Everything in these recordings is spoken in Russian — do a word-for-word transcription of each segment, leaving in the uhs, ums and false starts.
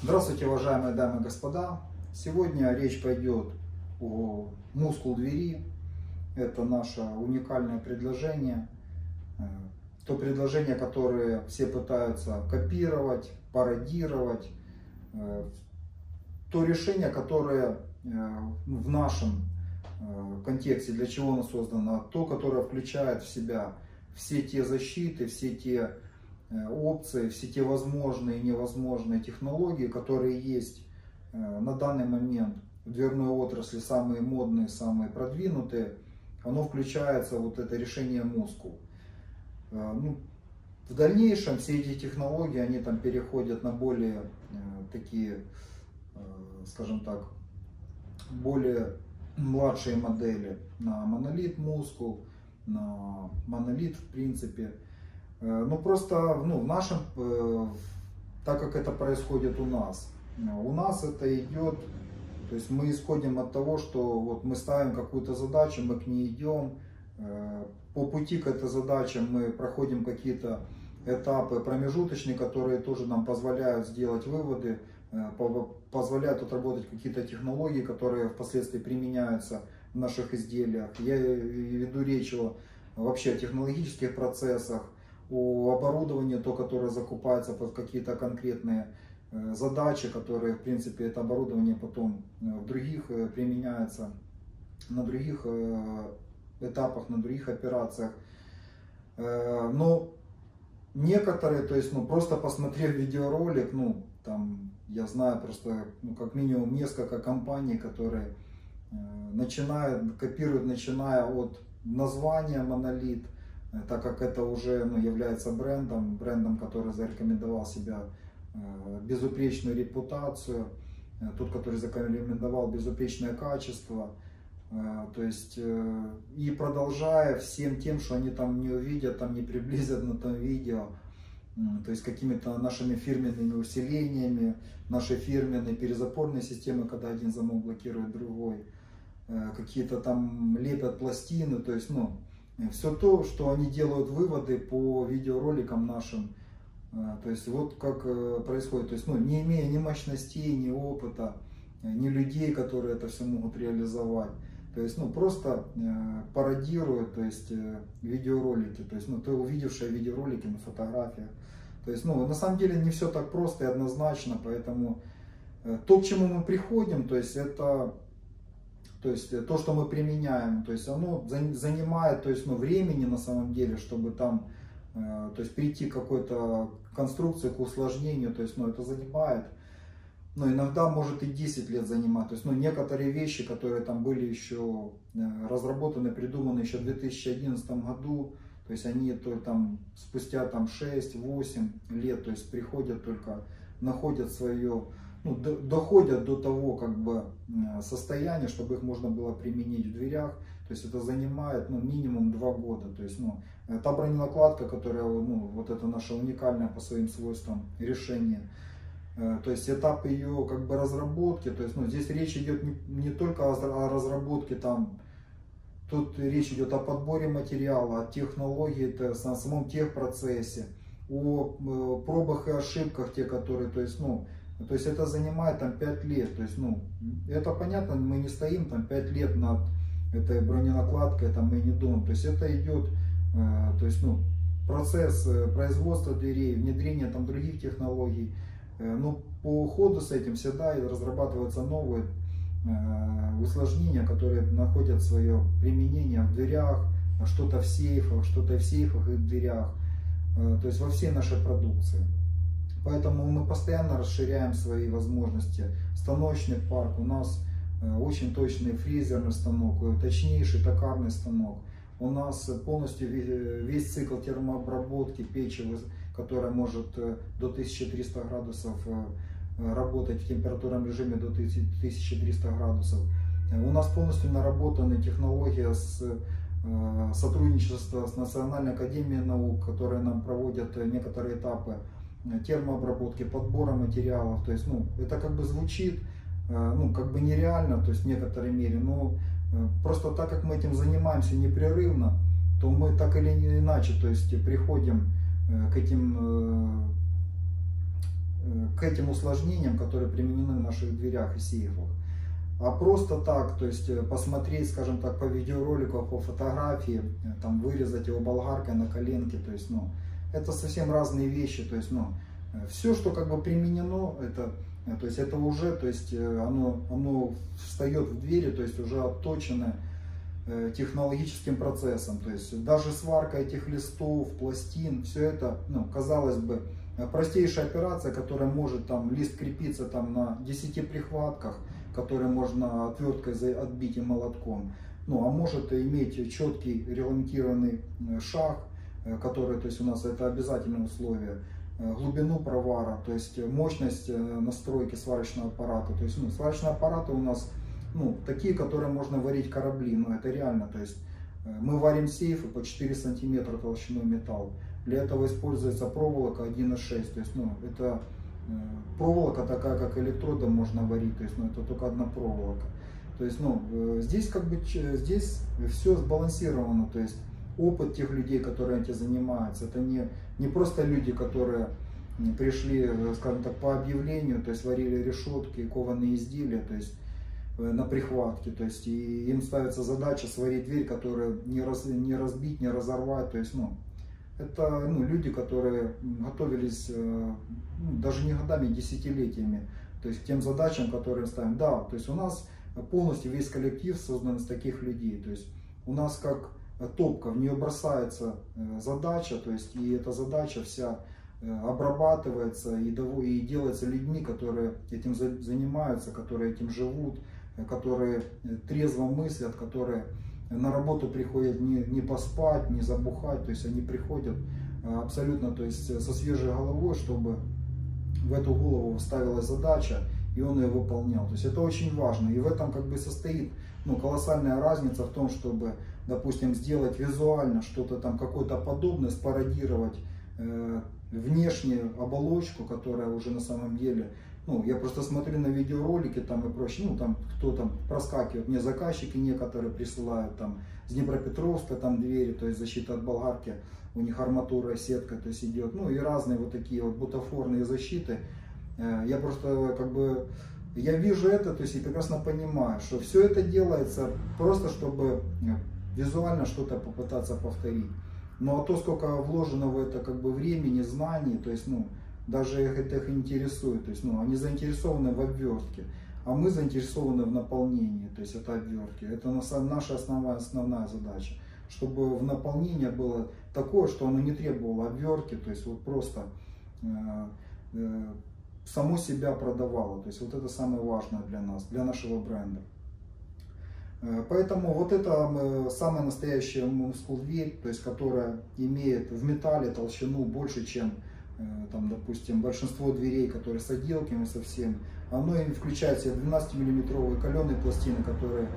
Здравствуйте, уважаемые дамы и господа! Сегодня речь пойдет о мускул двери. Это наше уникальное предложение. То предложение, которое все пытаются копировать, пародировать. То решение, которое в нашем контексте, для чего оно создано, то, которое включает в себя все те защиты, все те опции, все те возможные и невозможные технологии, которые есть на данный момент в дверной отрасли, самые модные, самые продвинутые, оно включается, вот это решение мускул. Ну, в дальнейшем все эти технологии, они там переходят на более такие, скажем так, более младшие модели, на монолит мускул, на монолит в принципе. Но просто ну, в нашем, так как это происходит у нас, у нас это идет, то есть мы исходим от того, что вот мы ставим какую-то задачу, мы к ней идем, по пути к этой задаче мы проходим какие-то этапы промежуточные, которые тоже нам позволяют сделать выводы, позволяют отработать какие-то технологии, которые впоследствии применяются в наших изделиях. Я веду речь о, вообще о технологических процессах, о оборудовании, то, которое закупается под какие-то конкретные задачи, которые, в принципе, это оборудование потом в других применяется, на других этапах, на других операциях. Но некоторые, то есть, ну, просто посмотрев видеоролик, ну, там, я знаю просто, ну, как минимум несколько компаний, которые начинают, копируют, начиная от названия «Монолит», так как это уже ну, является брендом, брендом, который зарекомендовал себя, э, безупречную репутацию, э, тот, который зарекомендовал безупречное качество, э, то есть, э, и продолжая всем тем, что они там не увидят, там не приблизят на том видео, э, то есть какими-то нашими фирменными усилениями, нашей фирменной перезапорной системы, когда один замок блокирует другой, э, какие-то там лепят пластины, то есть, ну, все то, что они делают выводы по видеороликам нашим. То есть вот как происходит. То есть, ну, не имея ни мощностей, ни опыта, ни людей, которые это все могут реализовать. То есть, ну, просто пародируют, то есть, видеоролики. То есть, ну, ты увидевшие видеоролики на фотографиях. То есть, ну, на самом деле не все так просто и однозначно. Поэтому то, к чему мы приходим, то есть, это... То есть то, что мы применяем, то есть оно занимает, то есть, ну, времени на самом деле, чтобы там, э, то есть, прийти к какой-то конструкции, к усложнению, то есть, ну, это занимает, ну, иногда может и десять лет занимать. То есть, ну, некоторые вещи, которые там были еще э, разработаны, придуманы еще в две тысячи одиннадцатом году, то есть они то, там, спустя там, шесть-восемь лет, то есть приходят только, находят свое... Ну, доходят до того как бы состояния, чтобы их можно было применить в дверях. То есть это занимает ну, минимум два года. То есть ну, та броненакладка, которая ну, вот это наше уникальное по своим свойствам решение. То есть этап ее как бы разработки. То есть ну, здесь речь идет не, не только о разработке там. Тут речь идет о подборе материала, о технологии, о самом техпроцессе, о пробах и ошибках, те, которые, то есть, ну, то есть это занимает там пять лет, то есть, ну, это понятно, мы не стоим там пять лет над этой броненакладкой, там, мы не думаем, то есть это идет, э, то есть, ну, процесс производства дверей, внедрения там других технологий, э, ну, по ходу с этим всегда и разрабатываются новые э, усложнения, которые находят свое применение в дверях, что-то в сейфах, что-то в сейфах и в дверях, э, то есть во всей нашей продукции. Поэтому мы постоянно расширяем свои возможности. Станочный парк у нас очень точный фрезерный станок, точнейший токарный станок. У нас полностью весь цикл термообработки печи, которая может до тысячи трёхсот градусов работать в температурном режиме до тысячи трёхсот градусов. У нас полностью наработана технология с сотрудничества с Национальной академией наук, которые нам проводят некоторые этапы термообработки, подбора материалов, то есть, ну, это как бы звучит, ну, как бы нереально, то есть, в некоторой мере, но просто так как мы этим занимаемся непрерывно, то мы так или иначе, то есть, приходим к этим, к этим усложнениям, которые применены в наших дверях и сейфах, а просто так, то есть посмотреть, скажем так, по видеоролику, по фотографии, там вырезать его болгаркой на коленке, то есть, ну, это совсем разные вещи, то есть, ну, все, что как бы применено, это, то есть, это уже, то есть, оно, оно встает в двери, то есть, уже отточено технологическим процессом, то есть, даже сварка этих листов, пластин, все это, ну, казалось бы, простейшая операция, которая может, там, лист крепиться, там, на десяти прихватках, которые можно отверткой отбить и молотком, ну, а может иметь четкий регламентированный шаг, который, то есть, у нас это обязательное условие, глубину провара, то есть, мощность настройки сварочного аппарата, то есть, ну, сварочные аппараты у нас, ну, такие, которые можно варить корабли, но это реально, то есть, мы варим сейфы по четыре сантиметра толщиной металл, для этого используется проволока один и шесть, то есть, ну, это... проволока такая, как электродом можно варить, то есть, ну, это только одна проволока, то есть, ну, здесь как бы здесь все сбалансировано, то есть опыт тех людей, которые этим занимаются, это не не просто люди, которые пришли, скажем так, по объявлению, то есть варили решетки, кованые изделия, то есть на прихватке, то есть и им ставится задача сварить дверь, которую не раз не разбить, не разорвать, то есть, ну, это, ну, люди, которые готовились, ну, даже не годами, десятилетиями, то есть к тем задачам, которые ставим. Да, то есть у нас полностью весь коллектив создан из таких людей. То есть у нас как топка, в нее бросается задача, то есть и эта задача вся обрабатывается и, и делается людьми, которые этим занимаются, которые этим живут, которые трезво мыслят, которые... На работу приходят не, не поспать, не забухать, то есть они приходят абсолютно, то есть со свежей головой, чтобы в эту голову ставилась задача, и он ее выполнял. То есть это очень важно, и в этом как бы состоит, ну, колоссальная разница в том, чтобы, допустим, сделать визуально что-то там, какое-то подобное, спародировать э, внешнюю оболочку, которая уже на самом деле... Ну, я просто смотрю на видеоролики там и проще, ну, там, кто там проскакивает, мне заказчики некоторые присылают, там, с Днепропетровска, там, двери, то есть, защита от болгарки, у них арматура, сетка, то есть, идет, ну, и разные вот такие вот бутафорные защиты, я просто, как бы, я вижу это, то есть, и прекрасно понимаю, что все это делается просто, чтобы визуально что-то попытаться повторить, ну, а то, сколько вложено в это, как бы, времени, знаний, то есть, ну, даже их это их интересует, то есть, ну, они заинтересованы в обвертке, а мы заинтересованы в наполнении, то есть это обвертки. Это наша основная, основная задача, чтобы в наполнении было такое, что оно не требовало обвертки, то есть вот просто э, э, само себя продавало, то есть вот это самое важное для нас, для нашего бренда. Э, поэтому вот это э, самая настоящая мускул-дверь, то есть которая имеет в металле толщину больше, чем... Там, допустим, большинство дверей, которые с отделками совсем, оно включает в себя двенадцатимиллиметровые каленые пластины, которые,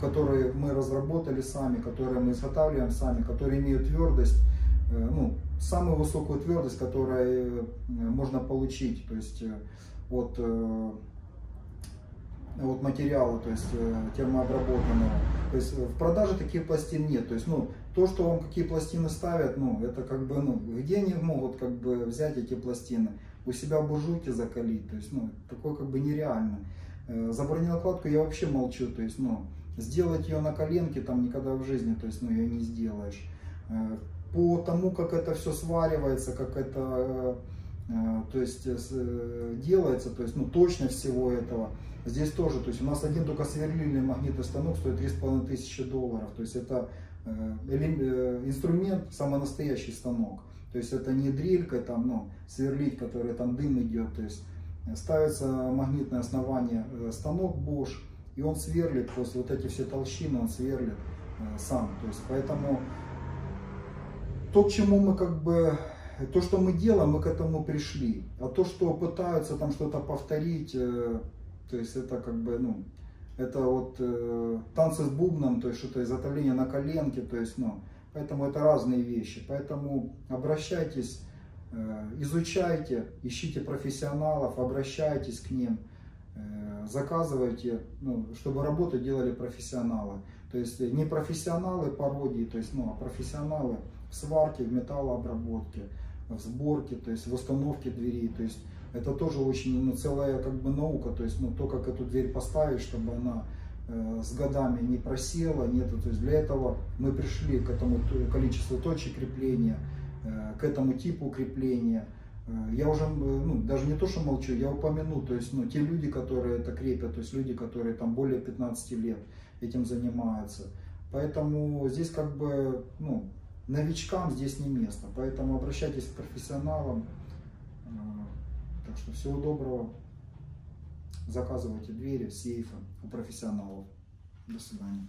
которые мы разработали сами, которые мы изготавливаем сами, которые имеют твердость, ну, самую высокую твердость, которую можно получить, то есть от, от материала, то есть термообработанного. То есть в продаже таких пластин нет, то есть, ну, то, что вам какие пластины ставят, ну, это как бы, ну, где они могут как бы взять эти пластины? У себя буржуйки закалить, то есть, ну, такое как бы нереально. За броненакладку я вообще молчу, то есть, ну, сделать ее на коленке там никогда в жизни, то есть, ну, ее не сделаешь. По тому, как это все сваривается, как это, то есть, делается, то есть, ну, точность всего этого, здесь тоже, то есть, у нас один только сверлильный магнитный станок стоит три с половиной тысячи долларов, то есть, это... инструмент, самонастоящий станок, то есть это не дрелька там, ну, сверлить, которая там дым идет, то есть ставится магнитное основание, станок Bosch, и он сверлит, то есть вот эти все толщины он сверлит сам, то есть поэтому то, к чему мы как бы, то, что мы делаем, мы к этому пришли, а то, что пытаются там что-то повторить, то есть это как бы, ну, это вот э, танцы с бубном, то есть что-то изготовление на коленке, то есть, ну, поэтому это разные вещи. Поэтому обращайтесь, э, изучайте, ищите профессионалов, обращайтесь к ним, э, заказывайте, ну, чтобы работу делали профессионалы. То есть не профессионалы пародии, то есть, ну, а профессионалы в сварке, в металлообработке, в сборке, то есть в установке дверей, то есть это тоже очень, ну, целая как бы наука, то есть, ну, то, как эту дверь поставить, чтобы она э, с годами не просела, нету, то есть для этого мы пришли к этому количеству точек крепления, э, к этому типу крепления. Я уже, ну, даже не то, что молчу, я упомяну, то есть, ну, те люди, которые это крепят, то есть люди, которые там более пятнадцати лет этим занимаются. Поэтому здесь как бы, ну, новичкам здесь не место, поэтому обращайтесь к профессионалам. Так что всего доброго, заказывайте двери, сейфы у профессионалов. До свидания.